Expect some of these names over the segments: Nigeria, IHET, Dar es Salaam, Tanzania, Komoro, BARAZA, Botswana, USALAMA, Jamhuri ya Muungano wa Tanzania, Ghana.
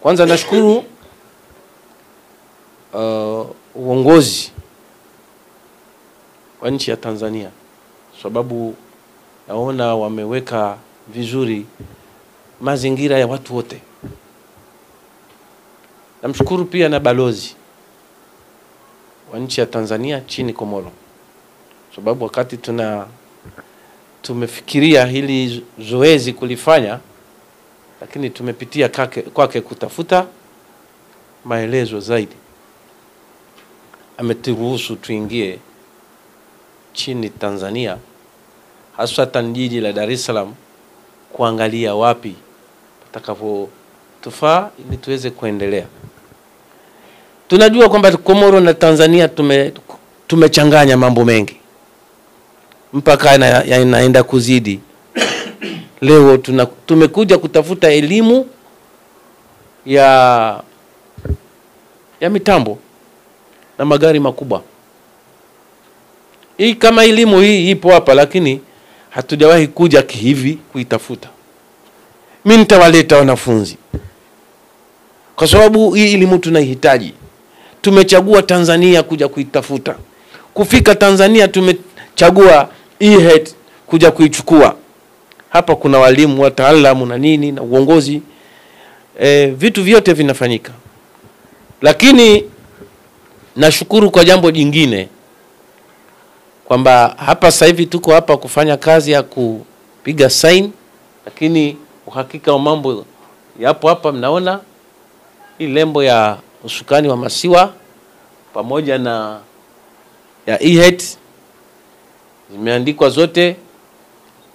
Kwanza nashukuru uongozi wa nchi ya Tanzania, sababu naona wameweka vizuri mazingira ya watu wote. Namshukuru pia na balozi wa nchi ya Tanzania chini Komoro, sababu wakati tumefikiria hili zoezi kulifanya, lakini tumepitia kwake kutafuta maelezo zaidi. Ameturuhusu tuingie chini Tanzania, hasa jiji la Dar es Salaam, kuangalia wapi patakapo tufaa ili tuweze kuendelea. Tunajua kwamba Komoro na Tanzania tumechanganya mambo mengi, mpaka inaenda kuzidi. Leo tumekuja kutafuta elimu ya mitambo na magari makubwa. Hii kama elimu hii ipo hapa, lakini hatujawahi kuja hivi kuitafuta. Mimi nitawaleta wanafunzi, kwa sababu hii elimu tunaihitaji. Tumechagua Tanzania kuja kuitafuta. Kufika Tanzania tumechagua IHET kuja kuichukua. Hapa kuna walimu, wataalamu na nini na uongozi. Vitu vyote vinafanyika. Lakini nashukuru kwa jambo jingine, kwamba hapa sasa hivi tuko hapa kufanya kazi ya kupiga sign, lakini uhakika wa mambo yapo hapa. Mnaona hii lembo ya usukani wa masiwa pamoja na ya IHET zimeandikwa zote,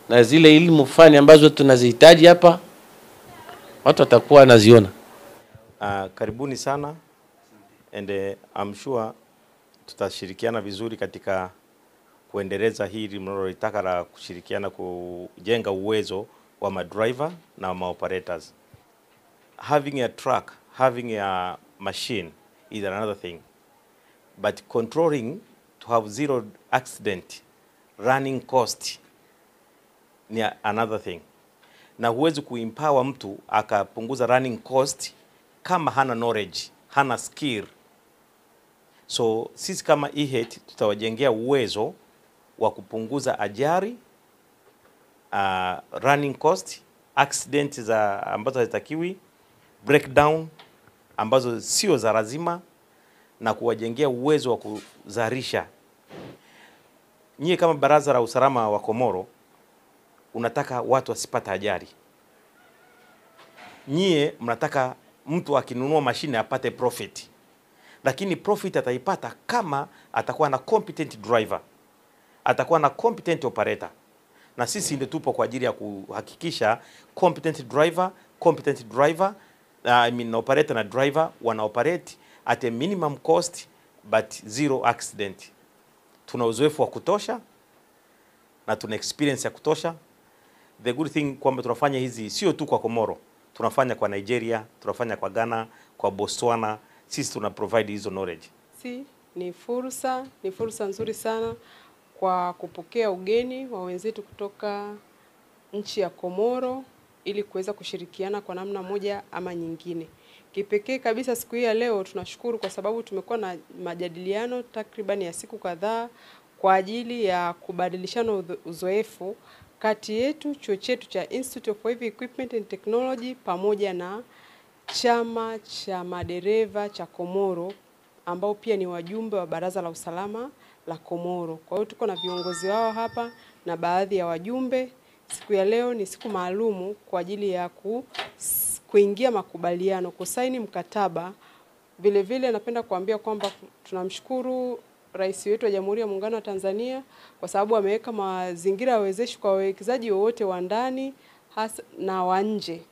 na zile elimu fani ambazo tunazihitaji hapa watu watakuwa wanaziona. Karibuni sana, and I'm sure tutashirikiana vizuri katika kuendeleza hili mnalolitaka la kushirikiana kujenga uwezo wa madriver na maoperators. Having a truck, having a machine is another thing, but controlling to have zero accident, running cost ni another thing. Na huwezi kuempower mtu akapunguza running cost kama hana knowledge, hana skill. So sisi kama IHET tutawajengea uwezo wa kupunguza ajali, running cost, accident za ambazo hazitakiwi, breakdown ambazo sio za lazima, na kuwajengea uwezo wa kuzalisha. Nyie kama Baraza la Usalama wa Komoro unataka watu wasipata ajali. Nyie mnataka mtu akinunua mashine apate profit. Lakini profit ataipata kama atakuwa na competent driver, atakuwa na competent operator. Na sisi ndio tupo kwa ajili ya kuhakikisha competent driver, I mean operator na driver wana operate at a minimum cost but zero accident. Tuna uzoefu wa kutosha na tuna experience ya kutosha. The good thing kwamba tunafanya hizi sio tu kwa Komoro, tunafanya kwa Nigeria, tunafanya kwa Ghana, kwa Botswana. Sisi tuna provide hizo knowledge. Si ni fursa nzuri sana kwa kupokea ugeni wa wenzetu kutoka nchi ya Komoro ili kuweza kushirikiana kwa namna moja ama nyingine. Kipekee kabisa siku hii ya leo tunashukuru kwa sababu tumekuwa na majadiliano takriban ya siku kadhaa kwa ajili ya kubadilishana uzoefu kati yetu, chuo chetu cha Institute of Heavy Equipment and Technology pamoja na chama cha madereva cha Komoro, ambao pia ni wajumbe wa Baraza la Usalama la Komoro. Kwa hiyo tuko na viongozi wao hapa na baadhi ya wajumbe. Siku ya leo ni siku maalumu kwa ajili ya kuingia makubaliano, kusaini mkataba. Vile vile napenda kuambia kwamba tunamshukuru Rais wetu wa Jamhuri ya Muungano wa Tanzania kwa sababu ameweka mazingira yawezeshi kwa wawekezaji wote wa ndani na wa nje.